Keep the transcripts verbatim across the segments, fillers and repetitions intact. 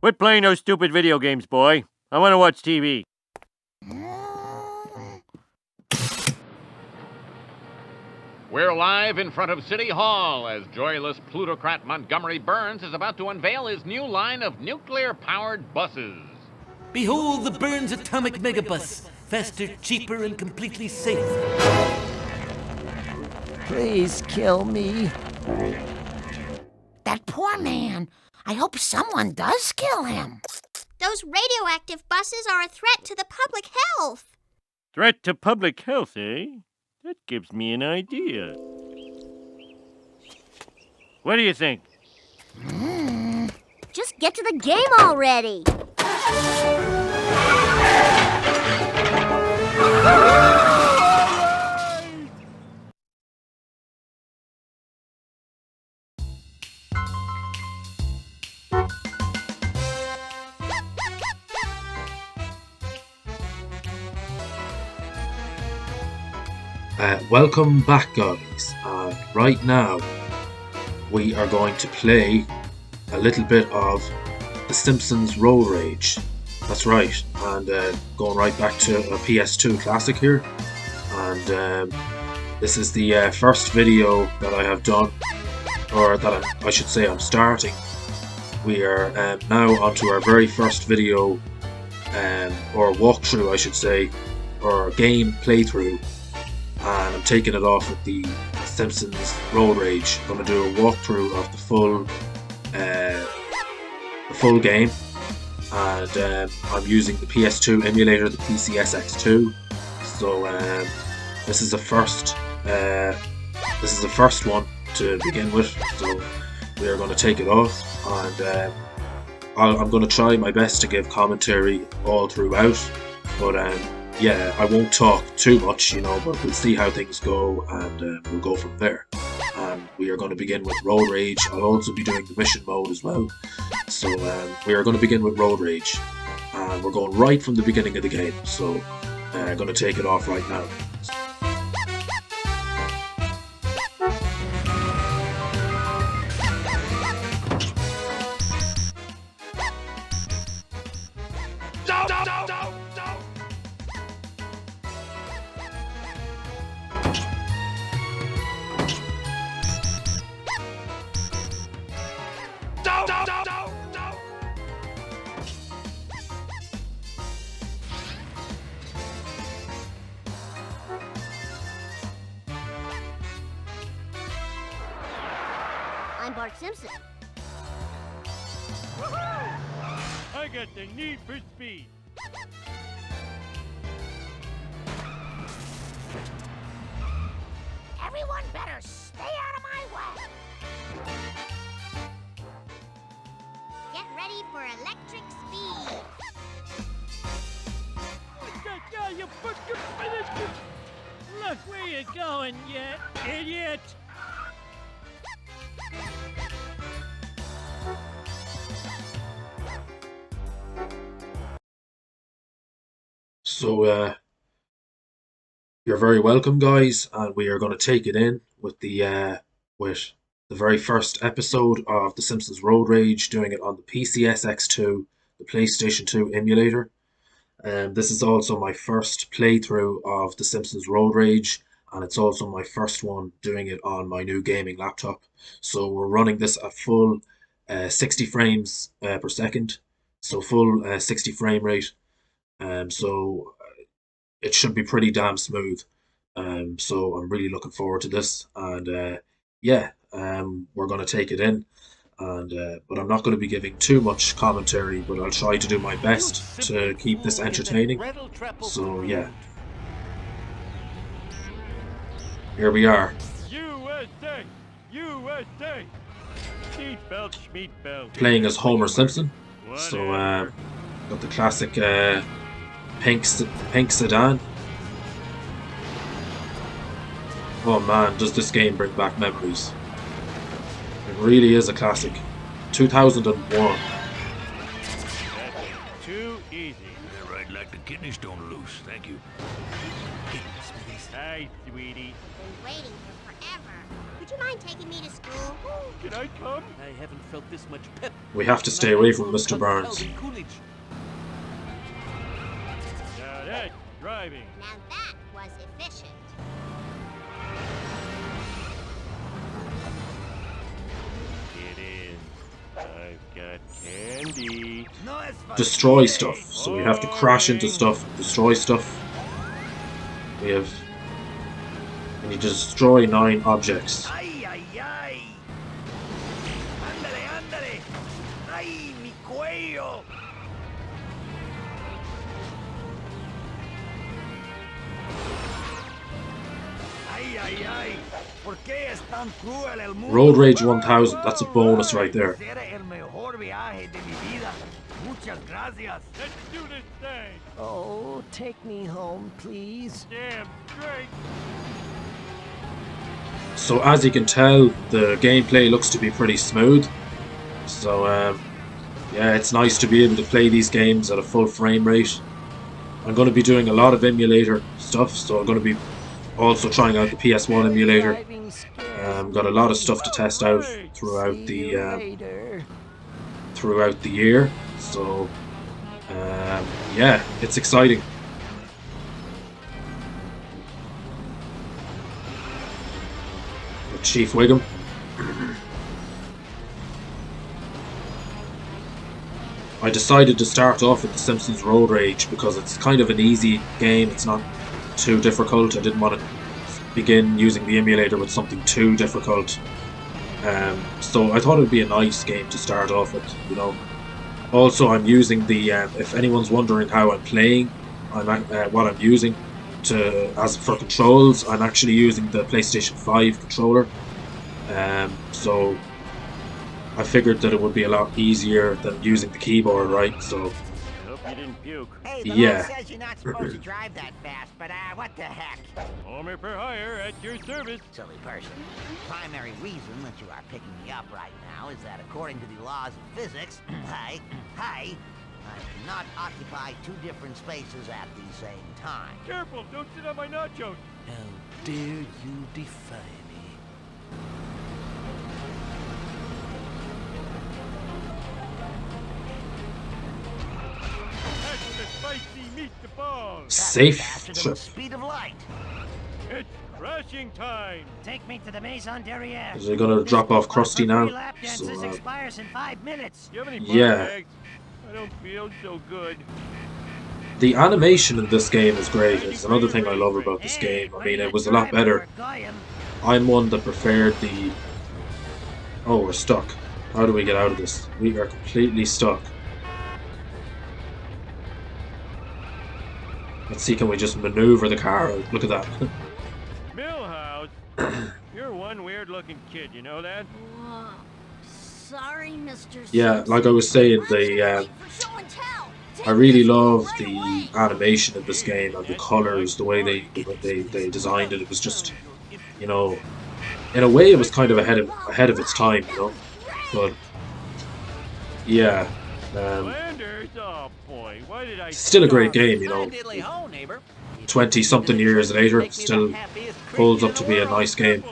Quit playing those stupid video games, boy. I want to watch T V. We're live in front of City Hall as joyless plutocrat Montgomery Burns is about to unveil his new line of nuclear-powered buses. Behold the Burns Atomic Megabus. Faster, cheaper, and completely safe. Please kill me. That poor man. I hope someone does kill him. Those radioactive buses are a threat to the public health. Threat to public health, eh? That gives me an idea. What do you think? Mm. Just get to the game already. Uh, welcome back, guys, and right now we are going to play a little bit of The Simpsons Road Rage. That's right, and uh, going right back to a P S two classic here, and um, this is the uh, first video that I have done, or that I, I should say I'm starting. We are um, now onto our very first video, um, or walkthrough I should say, or game playthrough. And I'm taking it off with the Simpsons Road Rage. I'm going to do a walkthrough of the full, uh, the full game, and um, I'm using the P S two emulator, the P C S X two. So um, this is the first, uh, this is the first one to begin with. So we are going to take it off, and um, I'll, I'm going to try my best to give commentary all throughout, but. Um, Yeah, I won't talk too much, you know, but we'll see how things go, and uh, we'll go from there. And we are going to begin with Road Rage. I'll also be doing the mission mode as well. So um, we are going to begin with Road Rage, and we're going right from the beginning of the game. So uh, I'm going to take it off right now. I'm Bart Simpson. I got the need for speed. Everyone better stay out of my way. Get ready for electric speed. What's that guy? You fucking finished it. Look where you're going, you idiot. So uh, you're very welcome, guys, and we are going to take it in with the uh, with the very first episode of The Simpsons Road Rage, doing it on the P C S X two, the PlayStation two emulator. Um, this is also my first playthrough of The Simpsons Road Rage, and it's also my first one doing it on my new gaming laptop. So we're running this at full uh, sixty frames uh, per second, so full uh, sixty frame rate. Um, so it should be pretty damn smooth. Um, so I'm really looking forward to this, and uh, yeah, um, we're going to take it in, and uh, but I'm not going to be giving too much commentary, but I'll try to do my best to keep this entertaining. So yeah, here we are. U S A, U S A. Seatbelt, seatbelt. Playing as Homer Simpson. So uh, got the classic. Uh, Pink, pink sedan. Oh man, does this game bring back memories. It really is a classic. two thousand one. Too easy. Yeah, right, like the kidneys don't lose. Thank you. Hi, sweetie. Been waiting here forever. Would you mind taking me to school? Can I come? I haven't felt this much pep. We have to stay away from Mister Burns. Now that driving. Now that was efficient. Candy. Destroy stuff, so we have to crash into stuff, destroy stuff. We have. We need to destroy nine objects. Road Rage one thousand, that's a bonus right there. Oh, take me home, please. So as you can tell, the gameplay looks to be pretty smooth. So um, yeah, it's nice to be able to play these games at a full frame rate. I'm going to be doing a lot of emulator stuff, so I'm going to be also trying out the P S one emulator. Um, got a lot of stuff to test out throughout the um, throughout the year. So um, yeah, it's exciting. With Chief Wiggum. I decided to start off with The Simpsons Road Rage because it's kind of an easy game. It's not too difficult. I didn't want to begin using the emulator with something too difficult, um, so I thought it'd be a nice game to start off with, you know. Also, I'm using the um, if anyone's wondering how I'm playing, I'm uh, what I'm using to as for controls, I'm actually using the PlayStation five controller, um, so I figured that it would be a lot easier than using the keyboard, right? So you didn't puke. Hey, the yeah. Law says you're not supposed to drive that fast, but uh, what the heck? Homer for hire at your service. Silly person. The primary reason that you are picking me up right now is that according to the laws of physics, I, I, I cannot occupy two different spaces at the same time. Careful, don't sit on my nachos. How dare you defy me? Safe trip. Speed of light. It's crashing time. Take me to the Maison Derriere. They're gonna drop off Krusty now. So, uh, expires in five minutes. Yeah. I don't feel so good. The animation in this game is great. It's another thing I love about this game. I mean, it was a lot better. I'm one that preferred the. Oh, we're stuck. How do we get out of this? We are completely stuck. Let's see, can we just maneuver the car? Look at that. Millhouse, you're one weird-looking kid. You know that? Uh, sorry, Mister Yeah, like I was saying, the uh, I really love the animation of this game and the colors, the way they they they designed it. It was just, you know, in a way, it was kind of ahead of ahead of its time, you know. But yeah. Um, Still a great game, you know. Twenty something years later, still holds up to be a nice game.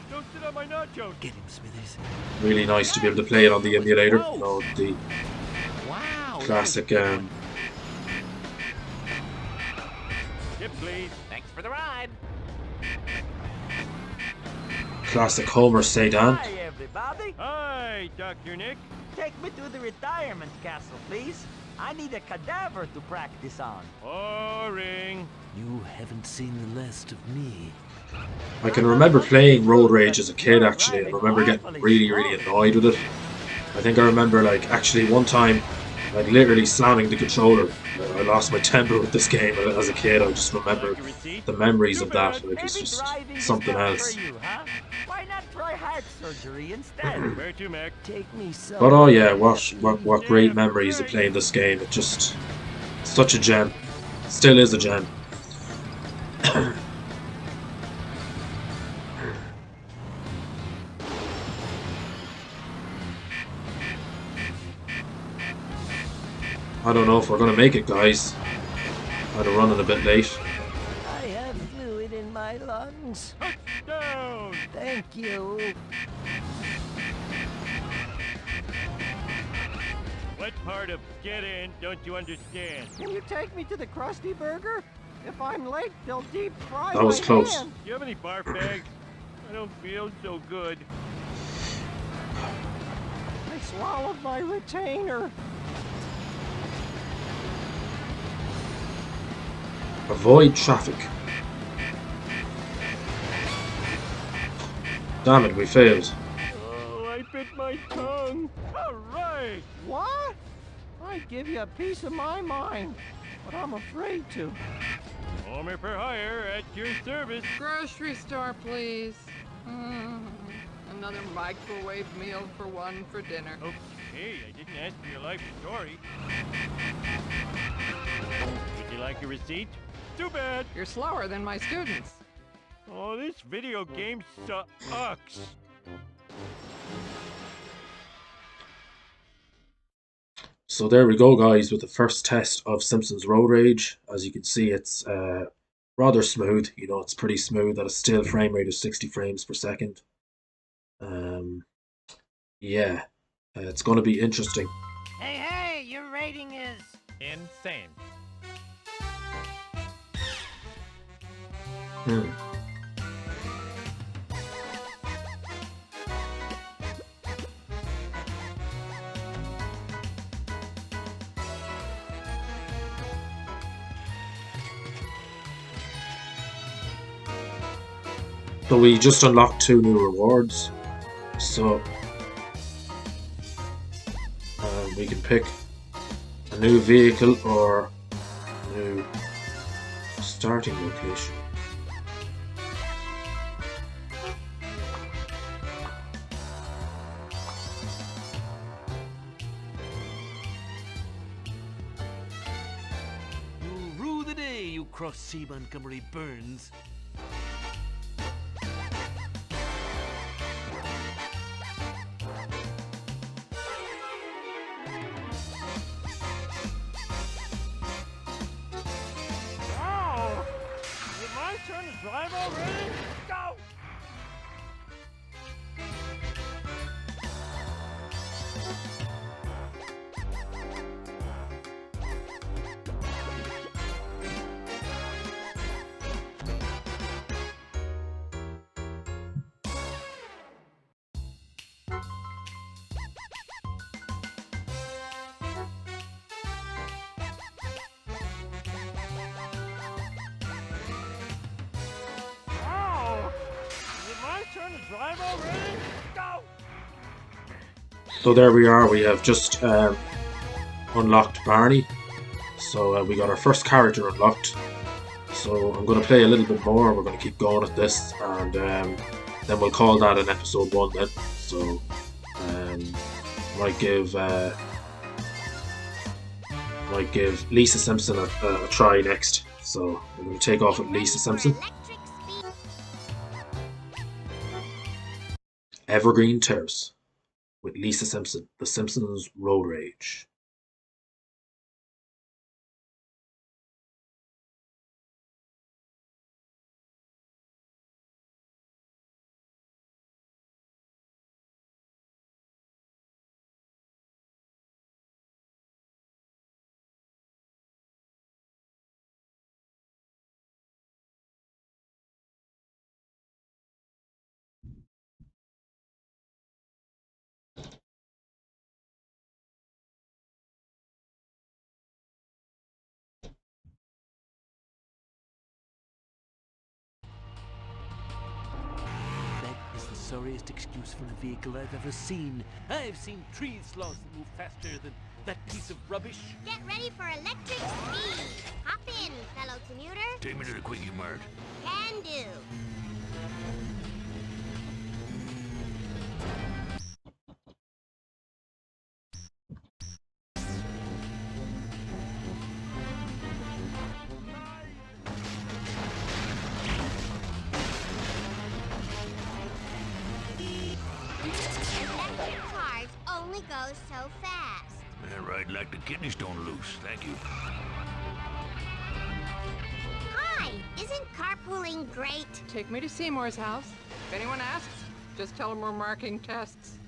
Really nice to be able to play it on the emulator, you know, the classic. Um, classic Homer Sedan. Hi, Doctor Nick. Take me to the retirement castle, please. I need a cadaver to practice on. Boring. You haven't seen the last of me. I can remember playing Road Rage as a kid, actually. I remember getting really, really annoyed with it. I think I remember, like, actually one time, like, literally slamming the controller. I lost my temper with this game as a kid. I just remember the memories of that. Like, it's just something else. Why not try heart surgery instead? But oh yeah, what, what what great memories of playing this game. It just such a gem. Still is a gem. I don't know if we're gonna make it, guys. I'd have run in a bit late. I have fluid in my lungs. Touchdown! Thank you. What part of get in don't you understand? Can you take me to the Krusty Burger? If I'm late, they'll deep fry. That was close. Do you have any barf bags? I don't feel so good. I swallowed my retainer. Avoid traffic. Damn it, we failed. Oh, I bit my tongue. All right. What? I'd give you a piece of my mind, but I'm afraid to. Homer for hire at your service. Grocery store, please. Mm, another microwave meal for one for dinner. Okay, I didn't ask for your life story. Would you like a receipt? Too bad. You're slower than my students. Oh, this video game sucks. So there we go, guys, with the first test of Simpsons Road Rage. As you can see, it's uh, rather smooth. You know, it's pretty smooth at a still frame rate of sixty frames per second. Um, yeah, uh, it's going to be interesting. Hey, hey, your rating is insane. Hmm. So we just unlocked two new rewards, so uh, we can pick a new vehicle or a new starting location. You rue the day you cross sea Montgomery Burns. Drive already? Go! Drive already? Go! So there we are, we have just um, unlocked Barney. So uh, we got our first character unlocked. So I'm going to play a little bit more, we're going to keep going at this, and um, then we'll call that an episode one then. So um, might give uh, might give Lisa Simpson a, a try next. So we're going to take off with Lisa Simpson. Evergreen Terrace with Lisa Simpson, The Simpsons Road Rage. Sorriest excuse for a vehicle I've ever seen. I've seen tree sloths that move faster than that piece of rubbish. Get ready for electric speed. Hop in, fellow commuter. Take me to the Quickie Mart. Can do. Cars only go so fast. right, like the kidneys don't lose. Thank you. Hi! Isn't carpooling great? Take me to Seymour's house. If anyone asks, just tell them we're marking tests.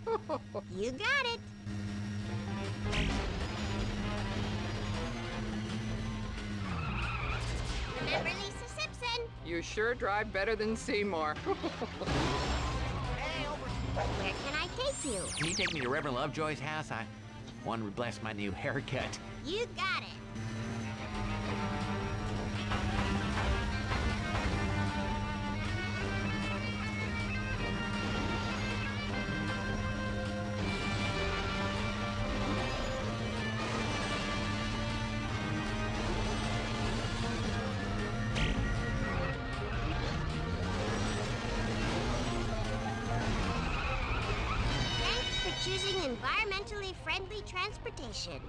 You got it. Remember Lisa Simpson? You sure drive better than Seymour. Hey, over. Where can I take you? Can you take me to Reverend Lovejoy's house? I wanted to bless my new haircut. You got it.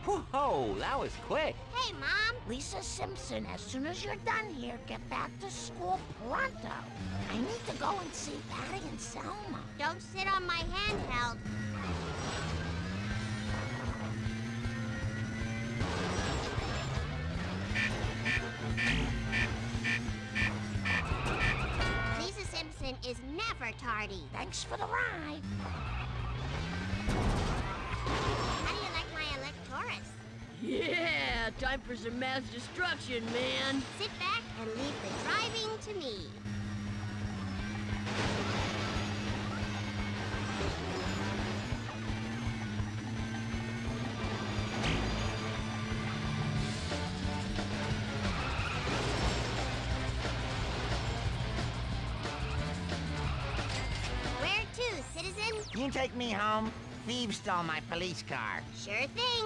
Whoa, that was quick. Hey, Mom. Lisa Simpson, as soon as you're done here, get back to school pronto. I need to go and see Patty and Selma. Don't sit on my handheld. Lisa Simpson is never tardy. Thanks for the ride. Yeah, time for some mass destruction, man. Sit back and leave the driving to me. Where to, citizen? Can you take me home? Thieves stole my police car. Sure thing.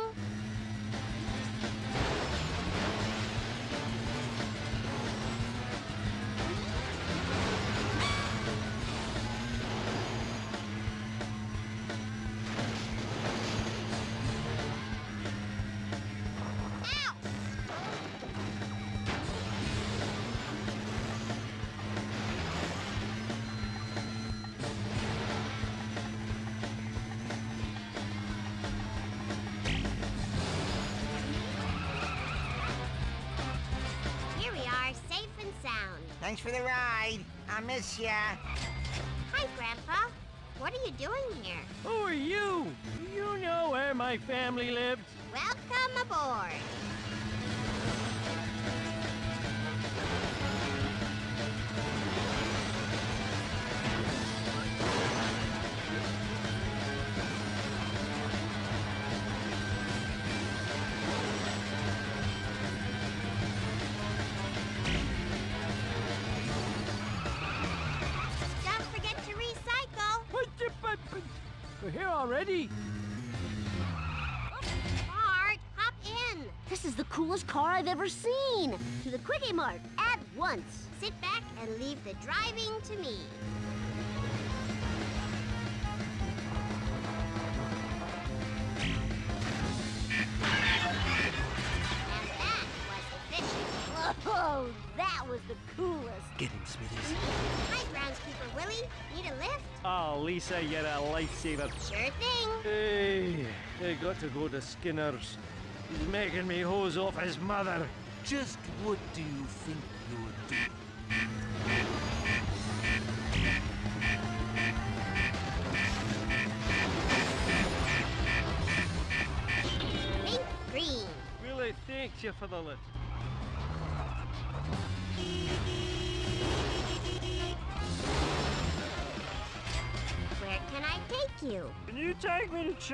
Thanks for the ride. I miss ya. Hi, Grandpa. What are you doing here? Who are you? You know where my family lives. Welcome aboard. We're here already. Bart, hop in. This is the coolest car I've ever seen. To the Quickie Mart at once. Sit back and leave the driving to me. And that was efficient. Whoa, that was the coolest. Get him, Smithies. Hi, Groundskeeper Willie. Need a lift? Oh, Lisa, you're a lifesaver. Sure thing. Hey, I got to go to Skinner's. He's making me hose off his mother. Just what do you think you're doing? Pink green. Really, thank you for the lift. Can I take you? Can you take me to church? I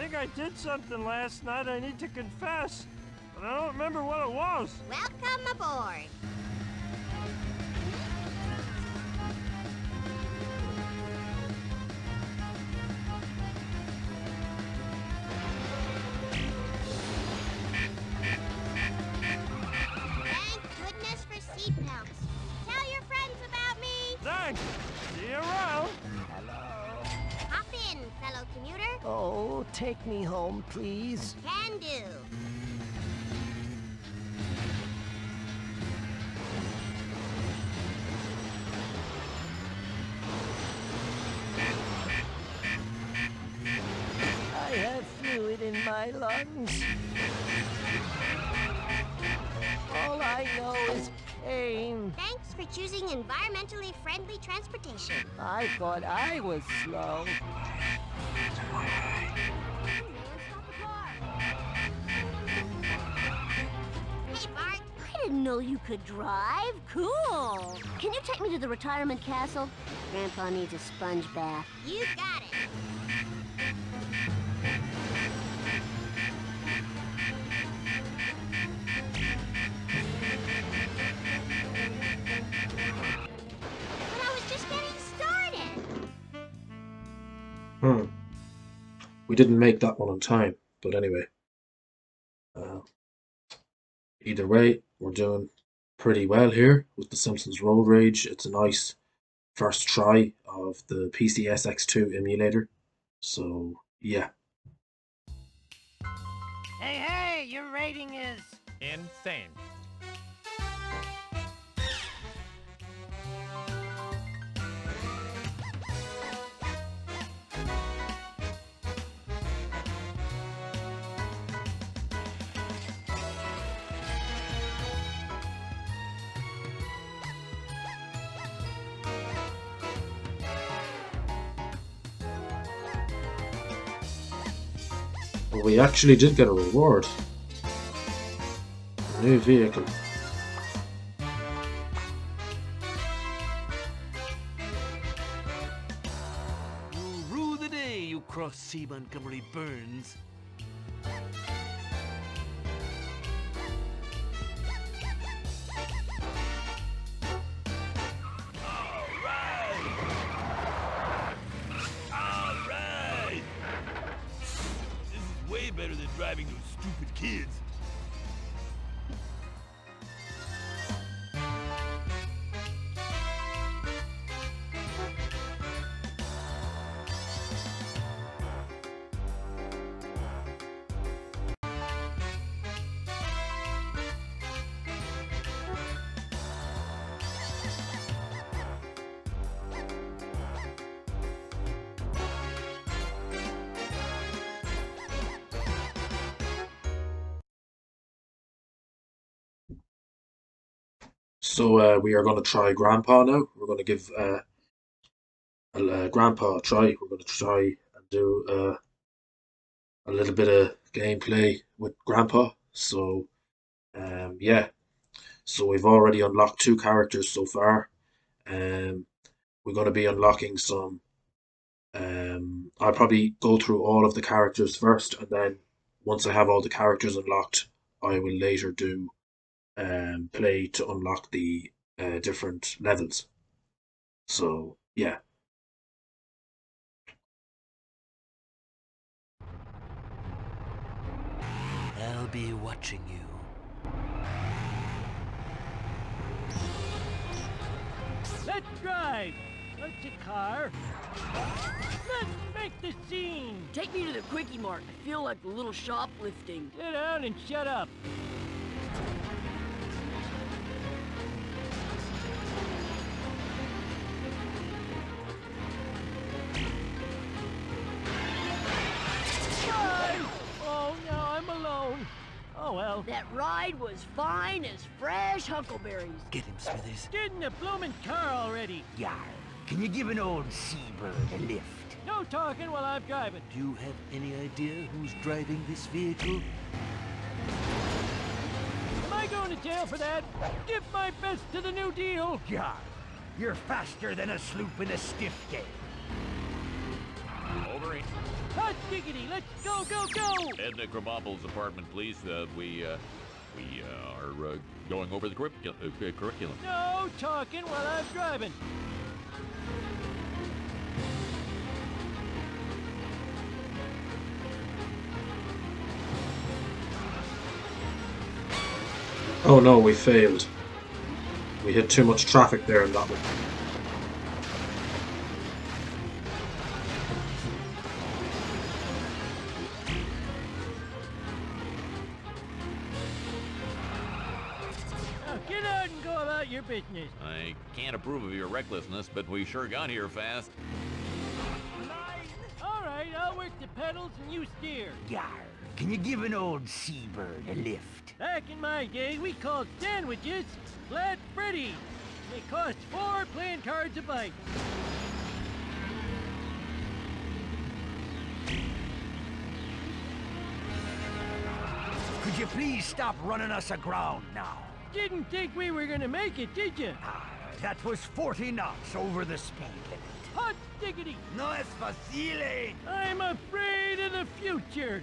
think I did something last night I need to confess, but I don't remember what it was. Welcome aboard. Take me home, please. Can do. I have fluid in my lungs. All I know is pain. Thanks for choosing environmentally friendly transportation. I thought I was slow. Hey, Bart. I didn't know you could drive. Cool. Can you take me to the retirement castle? Grandpa needs a sponge bath. You got it. But I was just getting started. Hmm. We didn't make that one on time, but anyway. Uh, either way, we're doing pretty well here with The Simpsons Road Rage. It's a nice first try of the P C S X two emulator, so yeah. Hey, hey, your rating is insane. We actually did get a reward. A new vehicle. You rule the day, you cross C. Montgomery Burns. Driving those stupid kids. So uh, we are going to try Grandpa now. We're going to give uh, a, uh, Grandpa a try. We're going to try and do uh, a little bit of gameplay with Grandpa. So um, yeah, so we've already unlocked two characters so far. Um, we're going to be unlocking some. Um, I'll probably go through all of the characters first, and then once I have all the characters unlocked, I will later do. Um, play to unlock the uh, different levels. So yeah. I'll be watching you. Let's drive. Let's a car. Let's make the scene. Take me to the Quickie Mart. I feel like a little shoplifting. Sit down and shut up. That ride was fine as fresh huckleberries. Get him, Smithers. Get in the bloomin' car already. Yarr. Can you give an old seabird a lift? No talking while I'm driving. Do you have any idea who's driving this vehicle? Am I going to jail for that? Give my best to the New Deal. Yarr. You're faster than a sloop in a stiff day. Over it. Hot diggity, let's go, go, go! Edna Krabappel's apartment, please. Uh, we, uh, we uh, are uh, going over the curricul uh, curriculum. No talking while I'm driving. Oh no, we failed. We hit too much traffic there in that one. Business. I can't approve of your recklessness, but we sure got here fast. All right, I'll work the pedals and you steer. Yarr. Can you give an old seabird a lift? Back in my day, we called sandwiches flat Freddies. They cost four playing cards a bite. Could you please stop running us aground now? Didn't think we were gonna make it, did you? Ah, that was forty knots over the speed limit. Hot diggity! No es facile! I'm afraid of the future!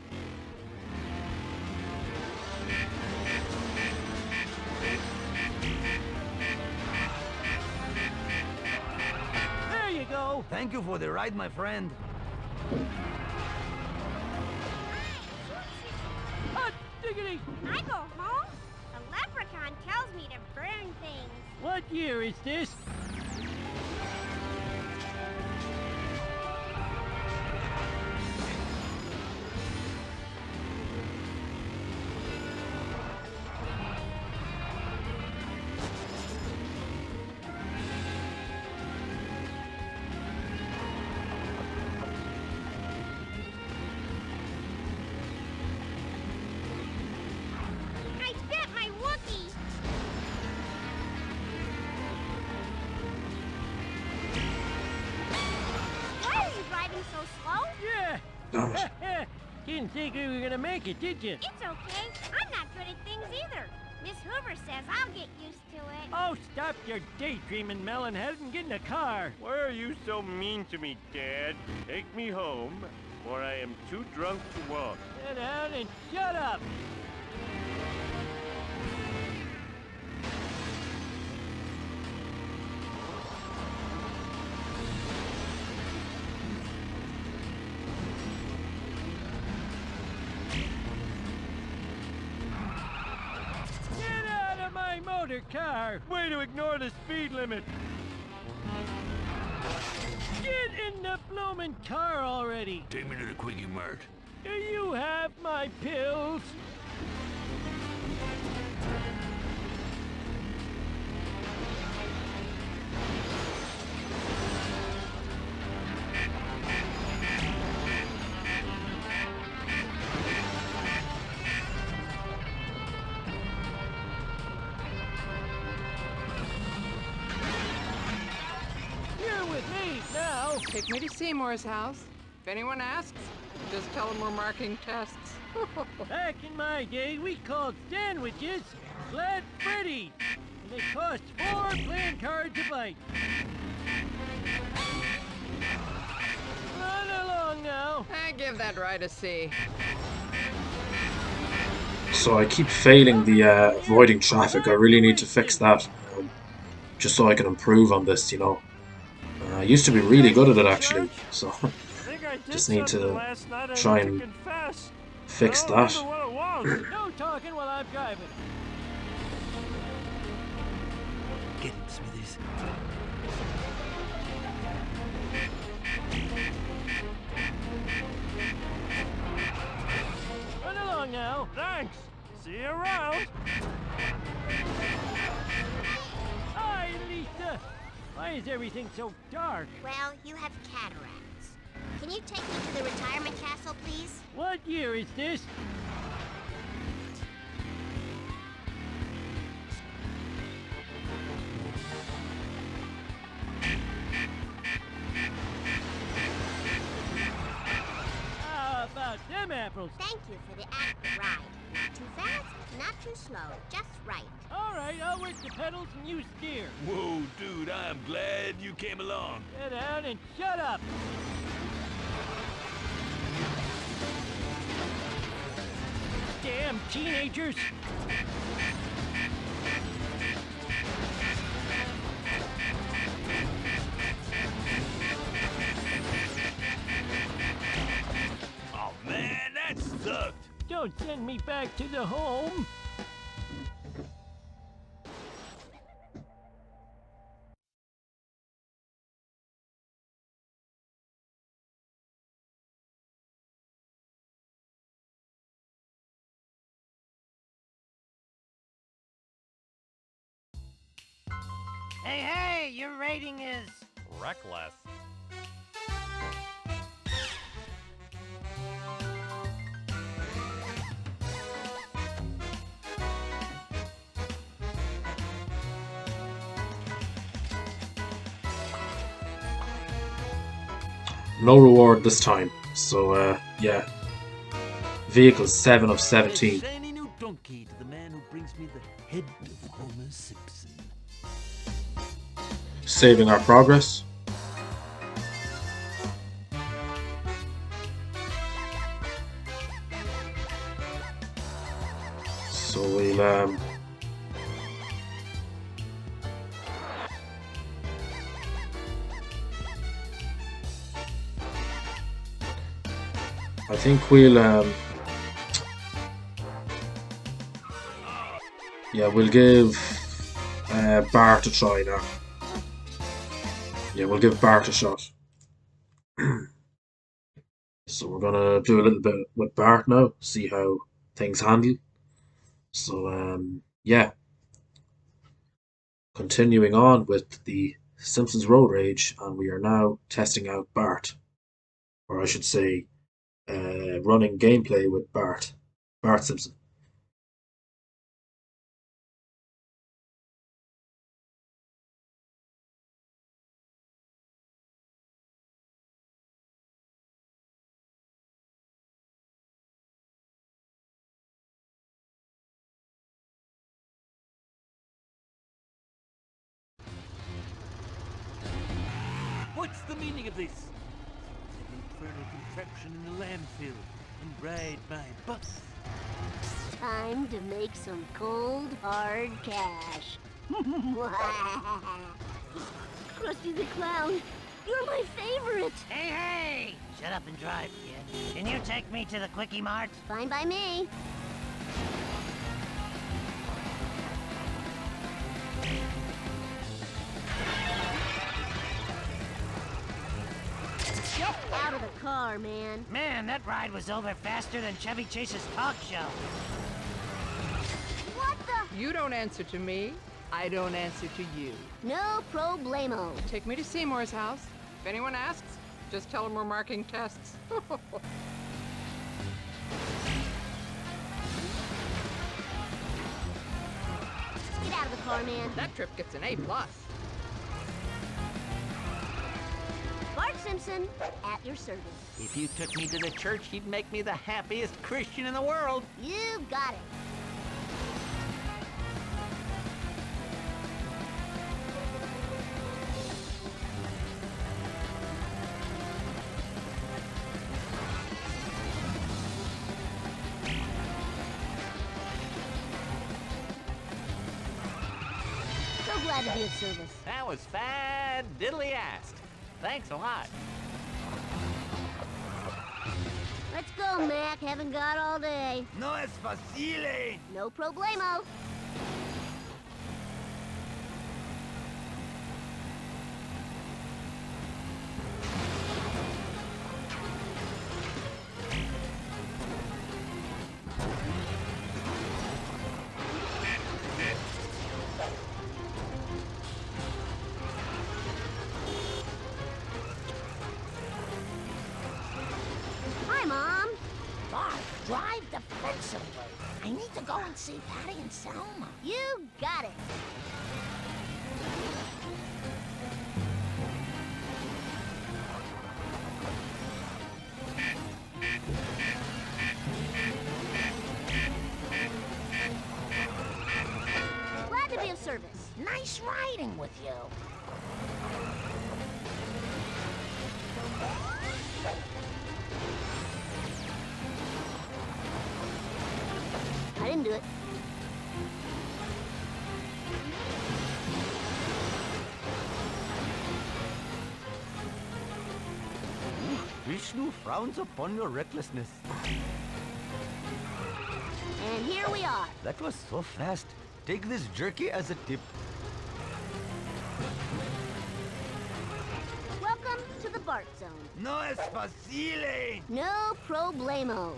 There you go! Thank you for the ride, my friend. I go home? The leprechaun tells me to burn things. What year is this? Didn't think we were gonna make it, did you? It's okay. I'm not good at things either. Miss Hoover says I'll get used to it. Oh, stop your daydreaming, melonhead, and get in the car. Why are you so mean to me, Dad? Take me home, or I am too drunk to walk. Get out and shut up! Car. Way to ignore the speed limit. Get in the bloomin' car already. Take me to the Quickie Mart. Do you have my pills? Take me to Seymour's house. If anyone asks, just tell them we're marking tests. Back in my day, we called sandwiches flat Freddies. And they cost four playing cards a bite. Run along now. I give that ride a C. So I keep failing the uh, avoiding traffic. I really need to fix that. Um, just so I can improve on this, you know. I used to be really good at it actually, so just need to try and fix that. No talking while I'm driving. Get it, Smithies. Run along now. Thanks. See you around. Hi, Lisa. Why is everything so dark? Well, you have cataracts. Can you take me to the retirement castle, please? What year is this? How about them apples? Thank you for the apple ride. Not too fast, not too slow, just right. All right, I'll work the pedals and you steer. Whoa, dude, I'm glad you came along. Get out and shut up. Damn teenagers. Oh, man, that sucked. Don't send me back to the home. Hey, hey, your rating is... reckless. no reward this time. So uh, yeah, vehicle seven of seventeen. Shiny new donkey to the man who brings me the head of Homer Simpson. Saving our progress. So we'll um. I think we'll um, yeah, we'll give uh, Bart a try now. Yeah, we'll give Bart a shot. So we're gonna do a little bit with Bart now, see how things handle. So um, yeah, continuing on with the Simpsons Road Rage, and we are now testing out Bart, or I should say, Uh, running gameplay with Bart, Bart Simpson. What's the meaning of this? Contraption in the landfill and ride my bus. It's time to make some cold hard cash. Krusty the Clown, you're my favorite. Hey, hey! Shut up and drive, kid. Can you take me to the Quickie Mart? Fine by me. Out of the car, man. Man, that ride was over faster than Chevy Chase's talk show. What the? You don't answer to me. I don't answer to you. No problemo. Take me to Seymour's house. If anyone asks, just tell them we're marking tests. Get out of the car, man. That trip gets an A plus. Bart Simpson, at your service. If you took me to the church, you'd make me the happiest Christian in the world. You've got it. So glad to be of service. That was fad diddly assed. Thanks a lot. Let's go, Mac. Haven't got all day. No es facile. No problemo. Drive defensively. I need to go and see Patty and Selma. You got it. Glad to be of service. Nice riding with you. Do it. Vishnu frowns upon your recklessness. And here we are. That was so fast. Take this jerky as a tip. Welcome to the Bart Zone. No es facile. No problemo.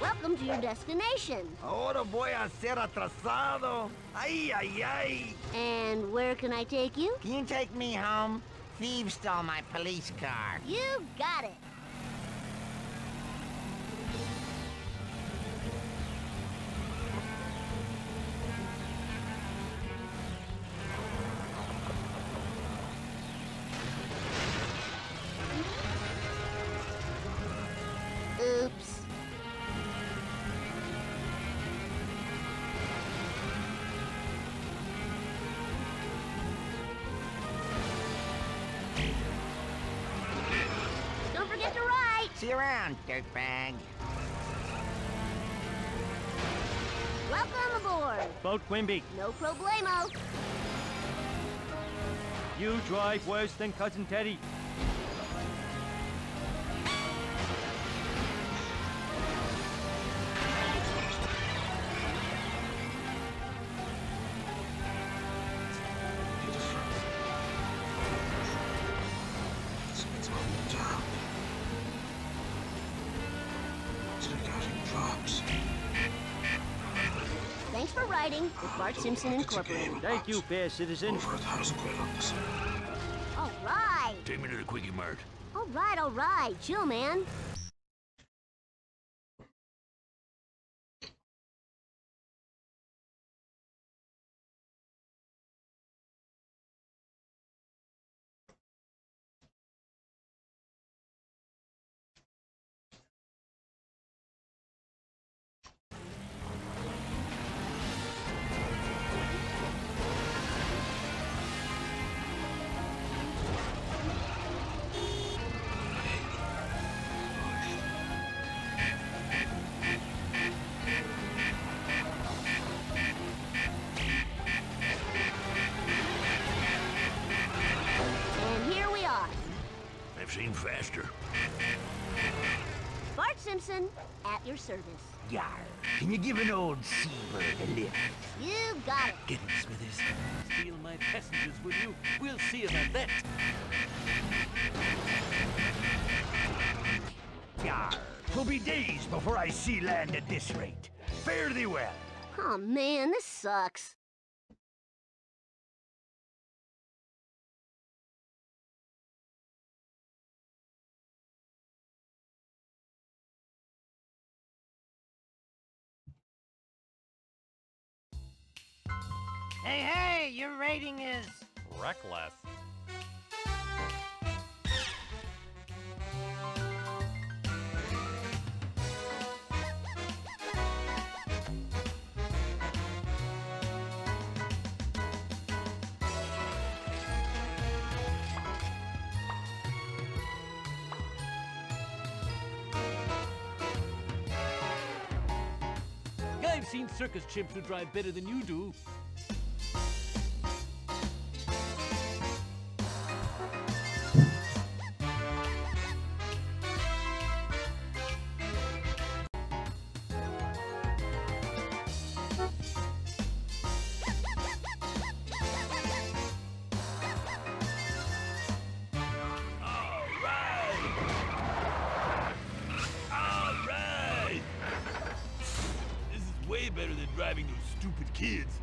Welcome to your destination. Ahora voy a ser atrasado. Ay, ay, ay. And where can I take you? Can you take me home? Thieve stole my police car. You got it. See you around, dirtbag. Welcome aboard. Boat Quimby. No problemo. You drive worse than Cousin Teddy. Thanks for riding with Bart Simpson Incorporated. Thank you, fair citizen. Over a thousand quid on this. All right. Take me to the Quickie Mart. All right, all right. Chill, man. Seem faster. Bart Simpson, at your service. Yar. Can you give an old seabird a lift? You got it. Get me, Smithers. Steal my passengers, will you? We'll see about that. Yar. It'll be days before I see land at this rate. Fare thee well. Oh, man, this sucks. Hey, hey, your rating is... reckless. I've seen circus chimps who drive better than you do. Way better than driving those stupid kids.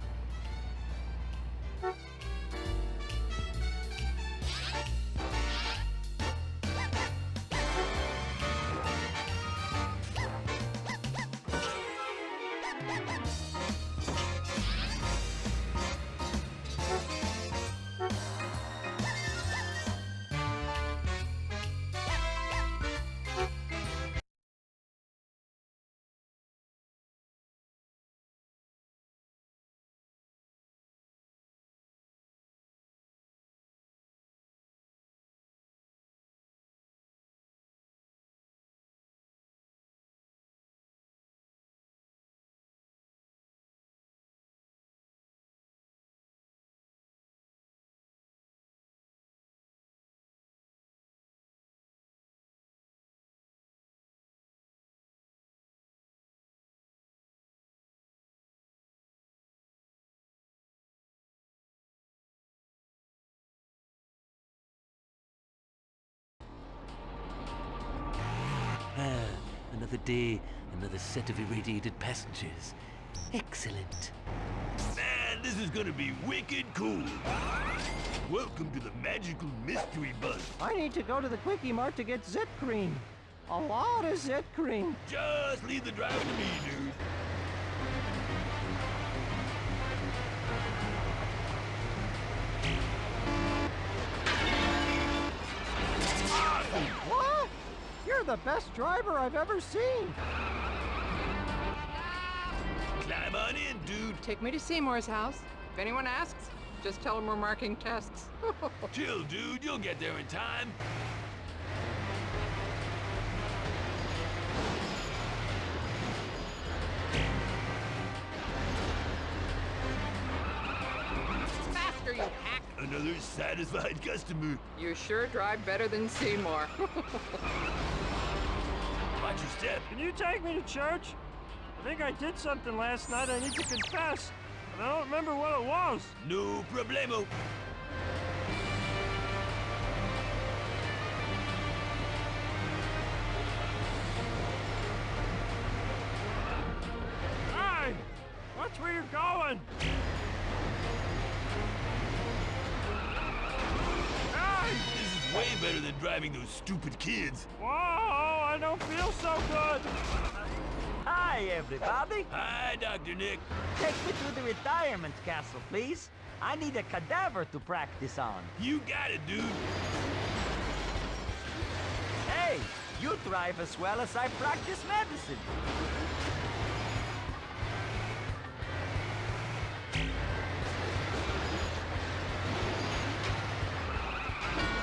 Ah, another day, another set of irradiated passengers. Excellent. Man, this is gonna be wicked cool. Welcome to the magical mystery bus. I need to go to the Quickie Mart to get zit cream. A lot of zit cream. Just leave the drive to me, dude. What? You're the best driver I've ever seen. Climb on in, dude. Take me to Seymour's house. If anyone asks, just tell them we're marking tests. Chill, dude. You'll get there in time. Faster, you hack! Another satisfied customer. You sure drive better than Seymour. Watch your step. Can you take me to church? I think I did something last night I need to confess. I don't remember what it was. No problemo. Hey! Watch where you're going! Hey! This is way better than driving those stupid kids. Whoa! I don't feel so good! Hi, everybody. Hi, Doctor Nick. Take me to the retirement castle, please. I need a cadaver to practice on. You got it, dude. Hey, you drive as well as I practice medicine.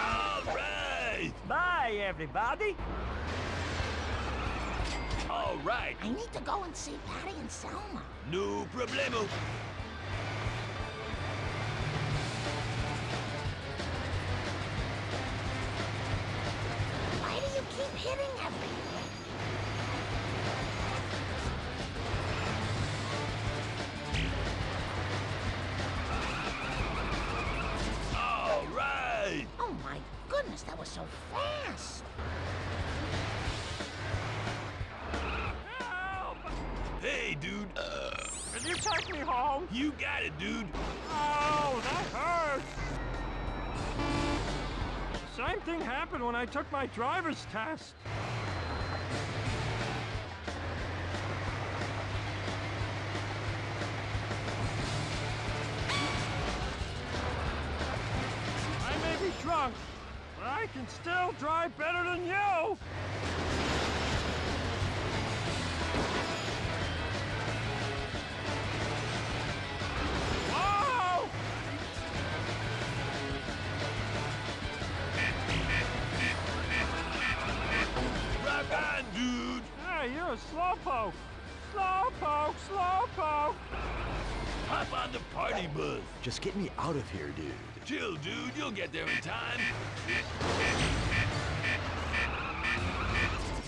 All right. Bye, everybody. All right. I need to go and see Patty and Selma. No problemo. Why do you keep hitting everything? All right. Oh my goodness, that was so fast. Hey, dude. Uh, Can you take me home? You got it, dude. Oh, that hurts. Same thing happened when I took my driver's test. I may be drunk, but I can still drive better than you. You're a slowpoke! Slowpoke! Slowpoke! Hop on the party bus! Just get me out of here, dude. Chill, dude. You'll get there in time.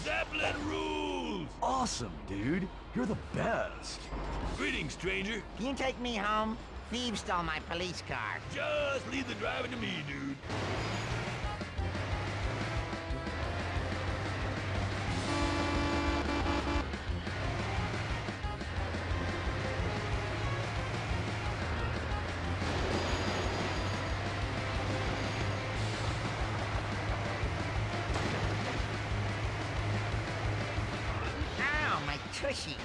Zeppelin rules! Awesome, dude. You're the best. Greetings, stranger. Can you take me home? Thieves stole my police car. Just leave the driving to me, dude. Tushy.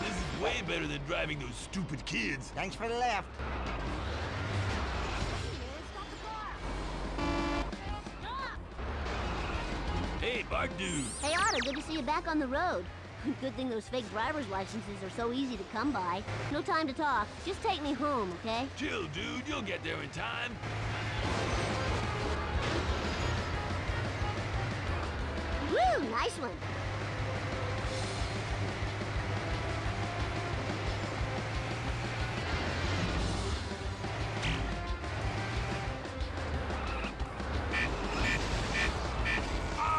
This is way better than driving those stupid kids. Thanks for the laugh. Hey, Bart dude. Hey, Otto, good to see you back on the road. Good thing those fake driver's licenses are so easy to come by. No time to talk. Just take me home, okay? Chill, dude. You'll get there in time. Woo! Nice one.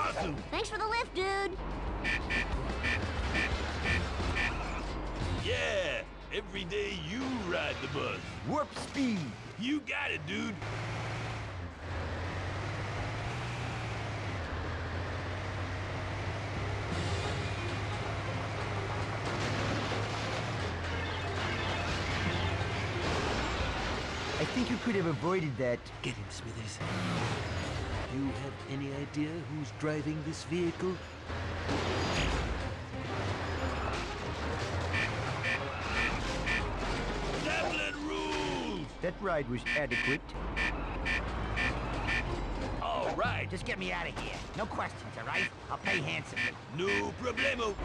Awesome! Thanks for the lift, dude. Yeah! Every day you ride the bus. Warp speed! You got it, dude! think you could have avoided that. Get him, Smithers. Do you have any idea who's driving this vehicle? Dublin rules! That ride was adequate. All right. Just get me out of here. No questions, all right? I'll pay handsomely. No problemo.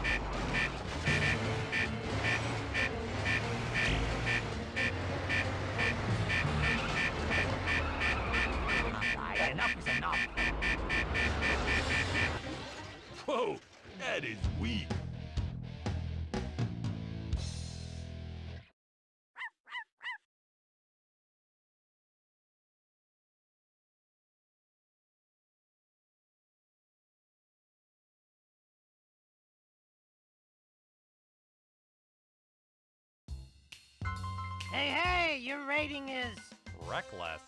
Whoa, that is weak. Hey, hey, your rating is... reckless.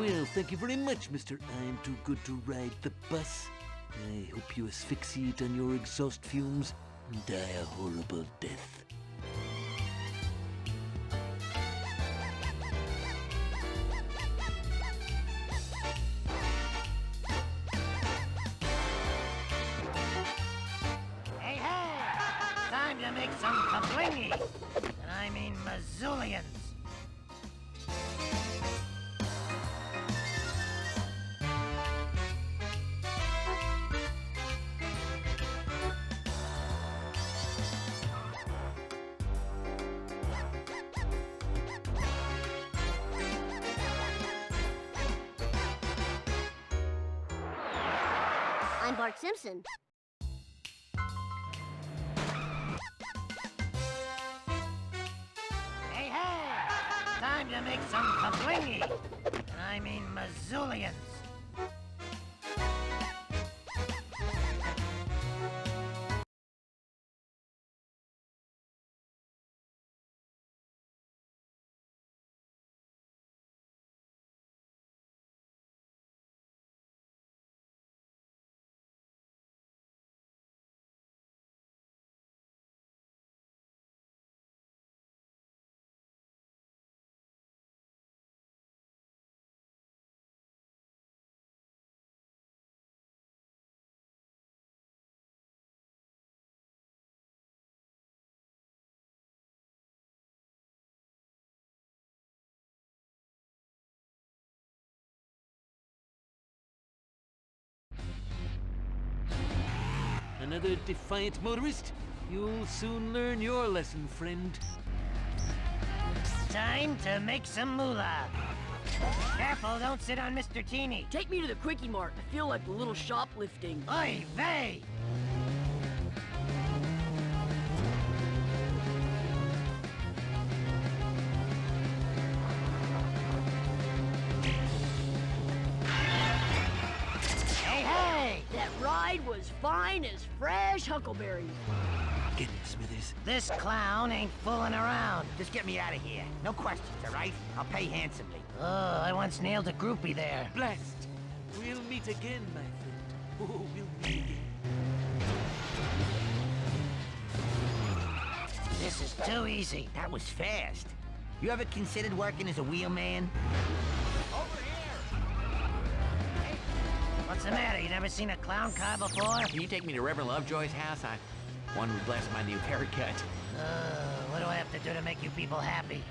Well, thank you very much, Mister I'm Too Good to Ride the Bus. I hope you asphyxiate on your exhaust fumes and die a horrible death. Hey, hey! Time to make some kablingy! And I mean Missoulians! I'm Bart Simpson. Hey, hey! Time to make some kablingy! And I mean Missoulians! Another defiant motorist? You'll soon learn your lesson, friend. Time to make some moolah. Careful, don't sit on Mister Teeny. Take me to the Quickie Mart. I feel like a little shoplifting. Oy vey! Was fine as fresh huckleberries. Get him, Smithers. This clown ain't fooling around. Just get me out of here. No questions, all right? I'll pay handsomely. Oh, I once nailed a groupie there. Blessed. We'll meet again, my friend. Oh, we'll meet again. This is too easy. That was fast. You ever considered working as a wheelman? What's the matter? You never seen a clown car before? Can you take me to Reverend Lovejoy's house? I one would bless my new haircut. Uh, what do I have to do to make you people happy?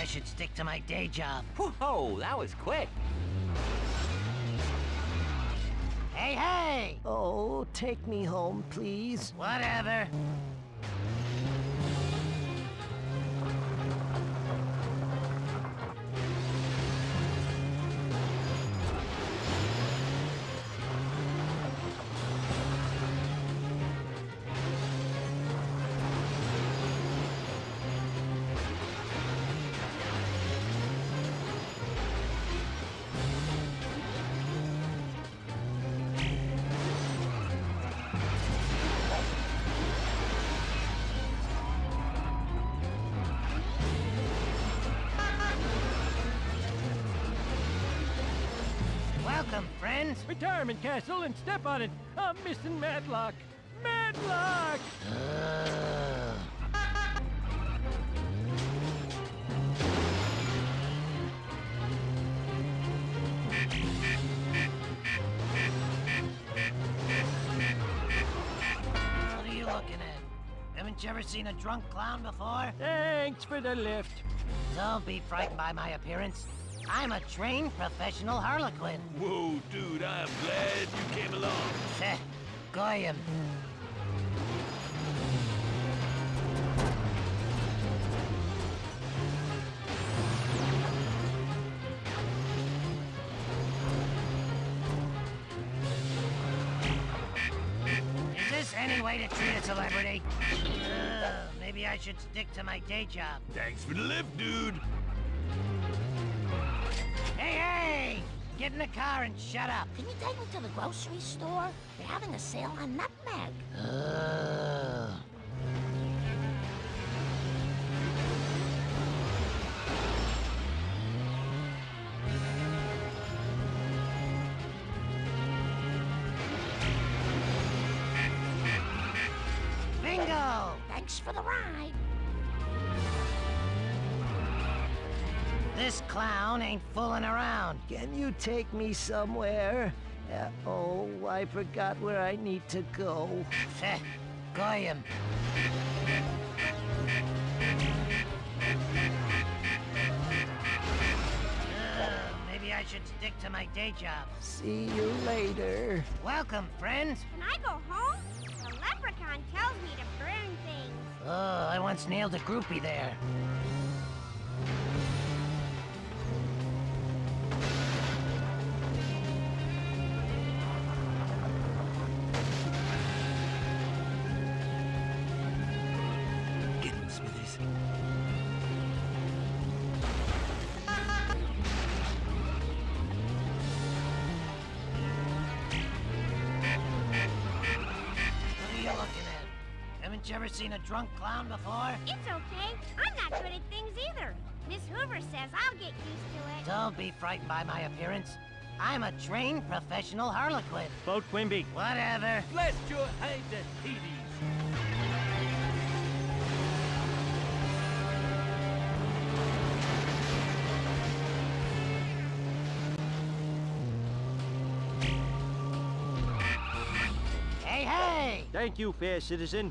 I should stick to my day job. Whoa, that was quick. Hey, hey! Oh, take me home, please. Whatever. friends. Retirement castle and step on it. I'm missing Matlock. Matlock! Uh. What are you looking at? Haven't you ever seen a drunk clown before? Thanks for the lift. Don't be frightened by my appearance. I'm a trained professional harlequin. Whoa, dude, I'm glad you came along. Heh, Goyim. Is this any way to treat a celebrity? Uh, maybe I should stick to my day job. Thanks for the lift, dude. Hey, hey! Get in the car and shut up. Can you take me to the grocery store? They're having a sale on nutmeg. Uh. Bingo! Thanks for the ride. This clown ain't fooling around. Can you take me somewhere? Uh, oh, I forgot where I need to go. Goyim. Uh, maybe I should stick to my day job. See you later. Welcome, friends. Can I go home? The leprechaun tells me to burn things. Oh, I once nailed a groupie there. Ever seen a drunk clown before? It's okay. I'm not good at things either. Miss Hoover says I'll get used to it. Don't be frightened by my appearance. I'm a trained professional harlequin. Boat Quimby. Whatever. Bless your eyes at Hades. Hey, hey! Thank you, fair citizen.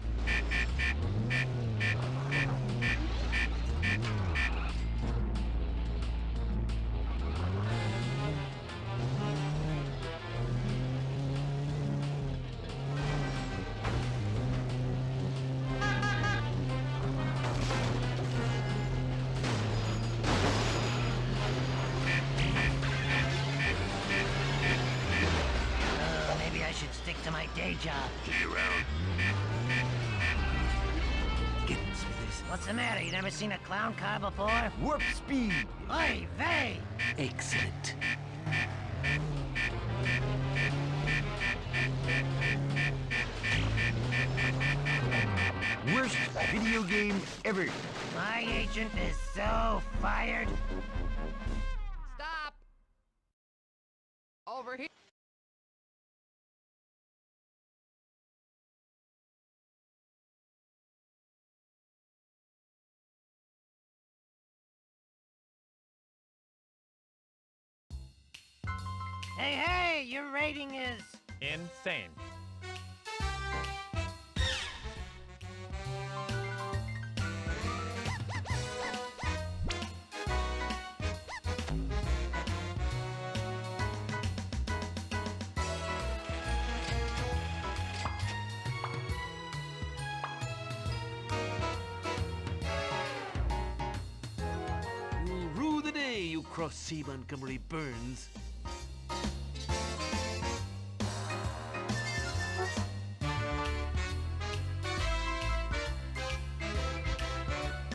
Seen a clown car before? Warp speed! Oy vey! Excellent. Worst video game ever. My agent is so fired. Stop! Over here. Hey, hey, your rating is... insane. You will rue the day you cross C. Montgomery Burns.